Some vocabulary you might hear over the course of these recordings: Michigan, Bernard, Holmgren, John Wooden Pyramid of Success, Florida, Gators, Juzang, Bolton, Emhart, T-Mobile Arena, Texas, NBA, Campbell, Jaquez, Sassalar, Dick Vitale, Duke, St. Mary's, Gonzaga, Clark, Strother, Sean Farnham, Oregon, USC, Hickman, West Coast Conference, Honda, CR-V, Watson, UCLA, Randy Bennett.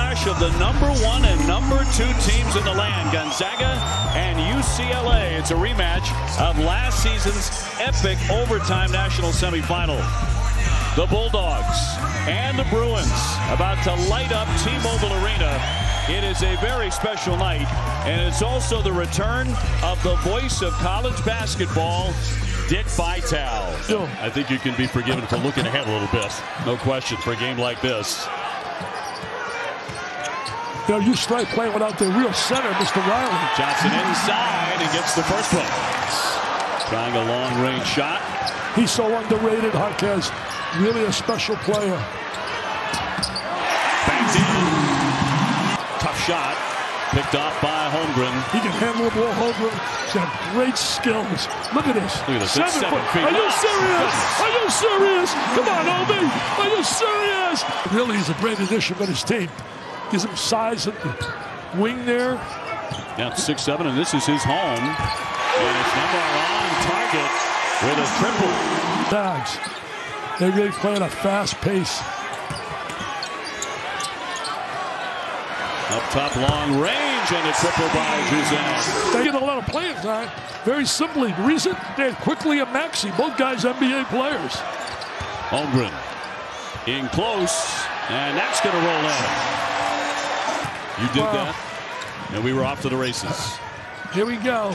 clash of the #1 and #2 teams in the land, Gonzaga and UCLA. It's a rematch of last season's epic overtime national semifinal. The Bulldogs and the Bruins about to light up T-Mobile Arena. It is a very special night, and it's also the return of the voice of college basketball, Dick Vitale. I think you can be forgiven for looking ahead a little bit. No question for a game like this. You know, UCLA playing without their real center, Mr. Riley. Johnson inside and gets the first one. Trying a long-range shot. He's so underrated, Jaquez. Really a special player. Banked in. Tough shot. Picked off by Holmgren. He can handle the ball, Holmgren. He's got great skills. Look at this. Look at this. 7 feet. Are you serious? Are you serious? Come on, Obi. Are you serious? Really, he's a great addition for his team. Gives him size at the wing there. Down 6-7, and this is his home. And it's number on target with a triple. Dogs. They really play at a fast pace. Up top, long range, and a triple by Juzang. They get a lot of playing time. Very simply, the reason they're quickly a maxi. Both guys NBA players. Holmgren in close, and that's going to roll in. You did that, and we were off to the races. Here we go.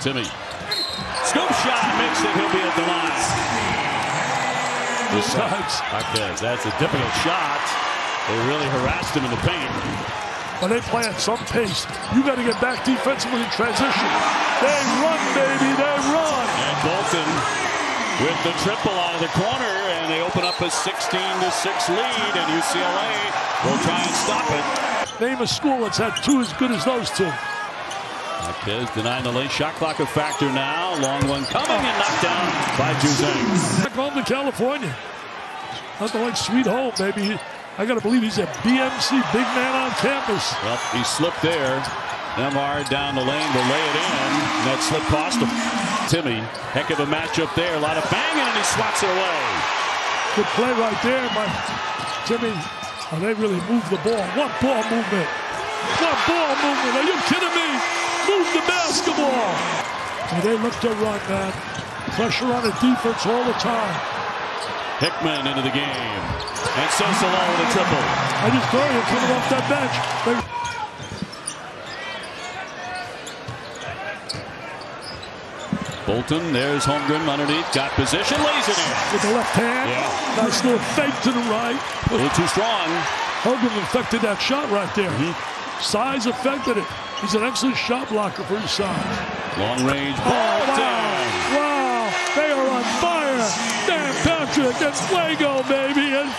Timmy. Scoop shot, makes it. He'll be at the line. Okay, that's a difficult shot. They really harassed him in the paint. When they play at some pace, you got to get back defensively in transition. They run, baby, they run. And Bolton with the triple out of the corner, and they open up a 16-6 lead, and UCLA will try and stop it. Name a school that's had two as good as those two. Jaquez denying the late shot clock a factor now. Long one coming and knocked down by Juzang. Back home to California. Nothing like sweet home, baby. I got to believe he's a BMC big man on campus. Well, he slipped there. Emhart down the lane to lay it in. And that slip cost him. Timmy, heck of a matchup there. A lot of banging, and he swats it away. Good play right there by Timmy. Oh, they really moved the ball. What ball movement? What ball movement? Are you kidding me? Move the basketball. And they look to run, man. Pressure on the defense all the time. Hickman into the game. And Sassalar with a triple. I just thought he was coming off that bench. Bolton, there's Holmgren underneath. Got position, lays it in. With the left hand. Yeah. Nice little fake to the right. A little too strong. Holmgren affected that shot right there. Size affected it. He's an excellent shot blocker for his size. Long range ball down. Wow, they are on fire. Damn. That's Fuego, baby. And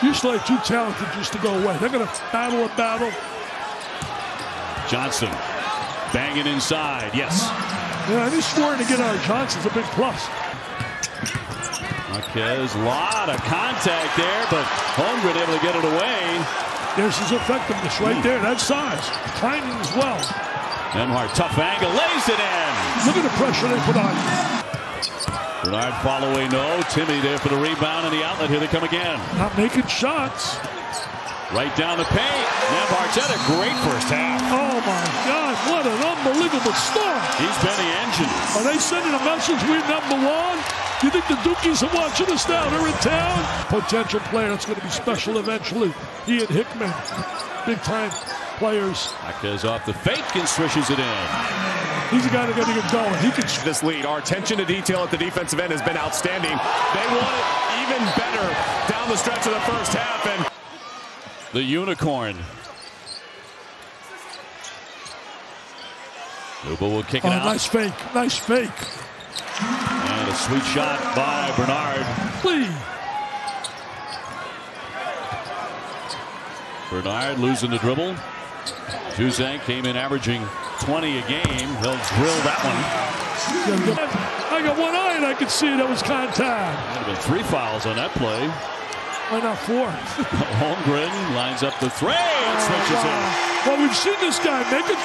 UCLA too talented just to go away. They're going to battle a battle. Johnson banging inside. Yes. Yeah, and he's scoring to get out of Johnson's a big plus. There's a lot of contact there, but Holmgren able to get it away. There's his effectiveness right there. That size. Timing as well. Emhart, tough angle, lays it in. Look at the pressure they put on. Bernard fall away, no. Timmy there for the rebound and the outlet. Here they come again. Not making shots. Right down the paint. Emhart's had a great first half. Oh, my God. What an unbelievable start. He's been the engine. Are they sending a message? We're #1. You think the Dukies are watching us now? They're in town. Potential player that's going to be special eventually. He and Hickman. Big-time players. Jaquez off the fake and swishes it in. He's the guy that's going to get going. He can this lead. Our attention to detail at the defensive end has been outstanding. They want it even better down the stretch of the first half. And the unicorn. Luba will kick it out. Nice fake. Nice fake. And a sweet shot by Bernard. Please. Bernard losing the dribble. Juzang came in averaging 20 a game. He'll drill that one. I got one eye and I could see that was contact. There have been 3 fouls on that play. Why not 4? Holmgren lines up the three and switches it. Well, we've seen this guy make a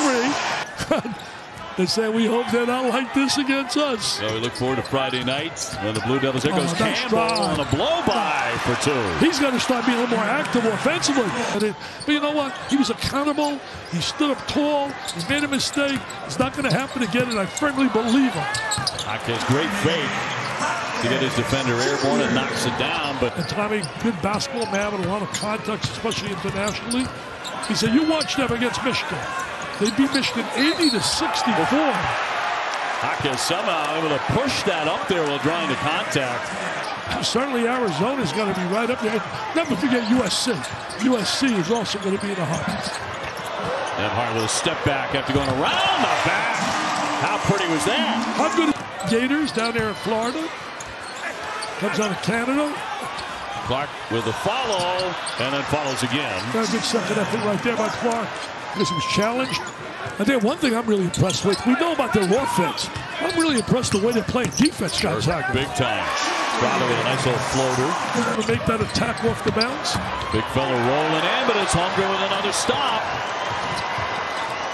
three. and say, we hope they're not like this against us. So we look forward to Friday night. And the Blue Devils, there goes Campbell on a blow-by for two. He's got to start being a little more active offensively. But you know what? He was accountable. He stood up tall. He made a mistake. It's not going to happen again, and I firmly believe him. Jaquez, great fake to get his defender airborne and knocks it down. And Tommy, good basketball man with a lot of contacts, especially internationally. He said, you watch them against Michigan. They beat Michigan 80-64. Jaquez somehow able to push that up there while drawing the contact. Certainly Arizona's going to be right up there. Never forget USC. USC is also going to be in the hunt. And Hart with a step back after going around the back. How pretty was that? How good Gators down there in Florida. Comes out of Canada. Clark with a follow, and then follows again. That's a good second effort right there by Clark. This was challenged. I think one thing I'm really impressed with, we know about their offense. I'm really impressed the way they're playing defense, Gonzaga. Big time. Strother with a nice little floater. Make that attack off the bounce. Big fella rolling in, but it's Holmgren with another stop.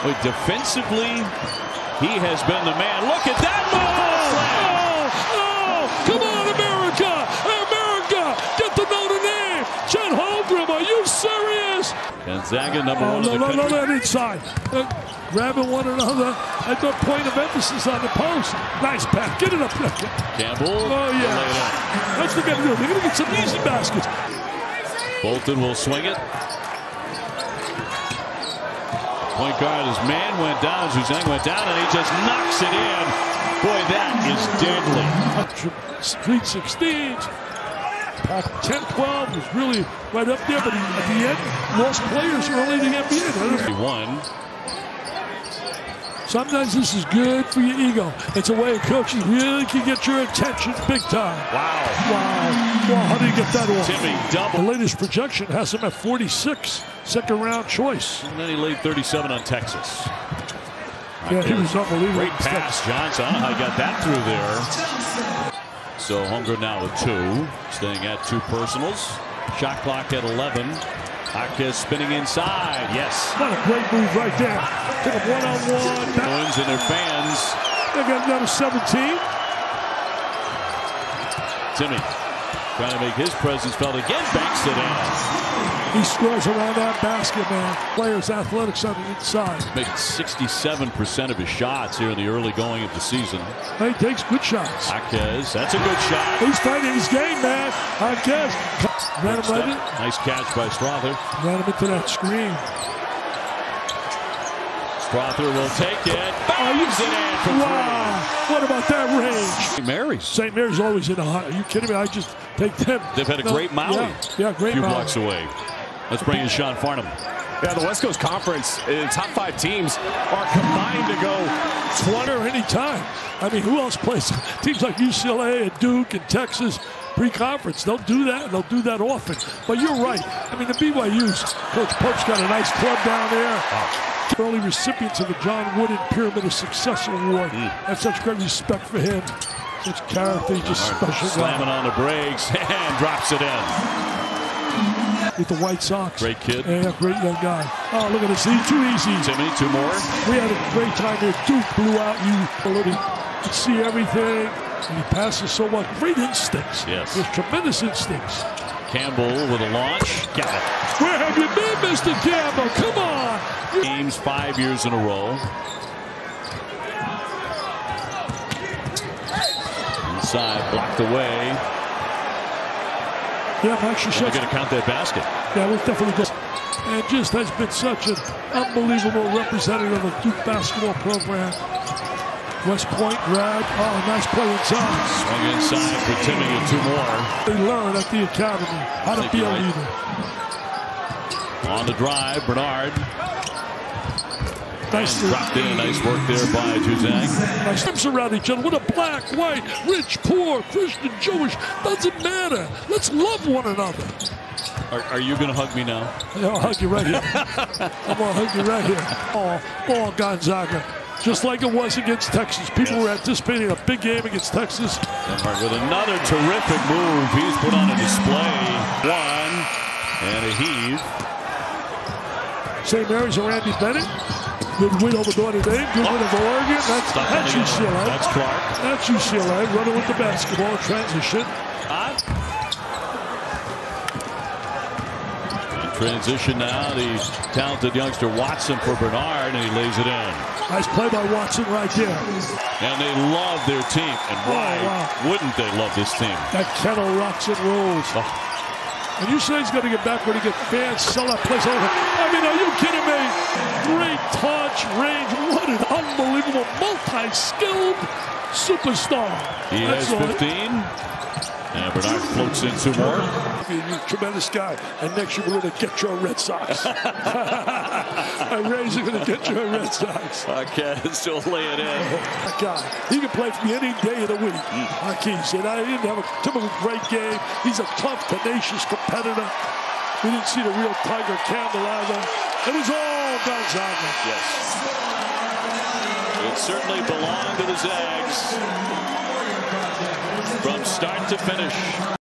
But defensively, he has been the man. Look at that move! Oh, come on, America! Are you serious? Gonzaga number one in the country. No, that inside. Grabbing one another. I thought point of emphasis on the post. Nice pass. Get it up there. Campbell. Oh, yeah. That's what they're going to do. They're going to get some easy baskets. Bolton will swing it. Point guard, his man went down. Juzang went down, and he just knocks it in. Boy, that is deadly. Street 16s. 10-12 was really right up there, but he, at the end, lost players early in the NBA. One. Sometimes this is good for your ego. It's a way of coaching really can get your attention big time. Wow. Wow. Well, how do you get that off? Timmy double. The latest projection has him at 46, second-round choice. And then he laid 37 on Texas. Yeah, he was unbelievable. Great pass, Johnson. I don't know how he got that through there. So Holmgren now with two, staying at two personals. Shot clock at 11. Jaquez spinning inside. Yes. What a great move right there. Took a one-on-one. Bruins and their fans. They got another 17. Timmy trying to make his presence felt again. Banks it in. He scores around that basket, man. Players athletics on the inside. Making 67% of his shots here in the early going of the season. He takes good shots. Jaquez, that's a good shot. He's fighting his game, man. Jaquez. Ran him right in. Nice catch by Strother. Ran him into that screen. Strother will take it. Bangs it in from three. What about that range? St. Mary's. St. Mary's always in the hunt. Are you kidding me? I just take them. They've had a great Maui. Yeah, great Maui. A few blocks away. Let's bring in Sean Farnham. Yeah, the West Coast Conference, top five teams are combined to go 20 or any time. I mean, who else plays? Teams like UCLA and Duke and Texas pre-conference. They'll do that, and they'll do that often. But you're right. I mean, the BYU's Coach Pope's got a nice club down there. Wow. Early recipients of the John Wooden Pyramid of Success Award. Have such great respect for him. Such character, just special. Slamming on the brakes and drops it in. With the White Sox. Great kid. Yeah, great young guy. Oh, look at this. Too easy. Timmy, two more. We had a great time here. Duke blew out you. You see everything. He passes so much. Great instincts. Yes. There's tremendous instincts. Campbell with a launch. Got it. Where have you been, Mr. Campbell? Come on. Games 5 years in a row. Inside, blocked away. Yeah, actually, they're going to count that basket. Yeah, we'll definitely go. And just has been such an unbelievable representative of Duke basketball program. West Point grab. Oh, nice play inside. Swing inside for Timmy and two more. They learn at the academy how to be a leader. On the drive, Bernard. Nice dropped in. Nice work there by Juzang. Nice steps around each other. What a black, white, rich, poor, Christian, Jewish. Doesn't matter. Let's love one another. Are you going to hug me now? Yeah, I'll hug you right here. I'm going to hug you right here. Oh, Gonzaga. Just like it was against Texas. People were anticipating a big game against Texas. Emhart with another terrific move. He's put on a display. One and a heave. St. Mary's and Randy Bennett. Good win over Notre Dame. Good win over Oregon. That's UCLA. That's Clark. That's UCLA running with the basketball transition. Transition now, the talented youngster Watson for Bernard, and he lays it in. Nice play by Watson right there. And they love their team, and why wouldn't they love this team? That kettle rocks and rolls. And UCLA's going to get back when he gets fans sell that place over. I mean, are you kidding me? Great touch, range. What an unbelievable multi-skilled superstar. He has 15. And Bernard floats in two more. You're a tremendous guy. And next year we're going to get your Red Sox. I'm raising going to get your Red Sox. Jaquez still lay it in. Oh, God, he can play for me any day of the week. Jaquez, and I didn't have a typical great game. He's a tough, tenacious competitor. We didn't see the real Tiger Campbell either. It was all Gonzaga. Yes. It certainly belonged to the Zags. From start to finish.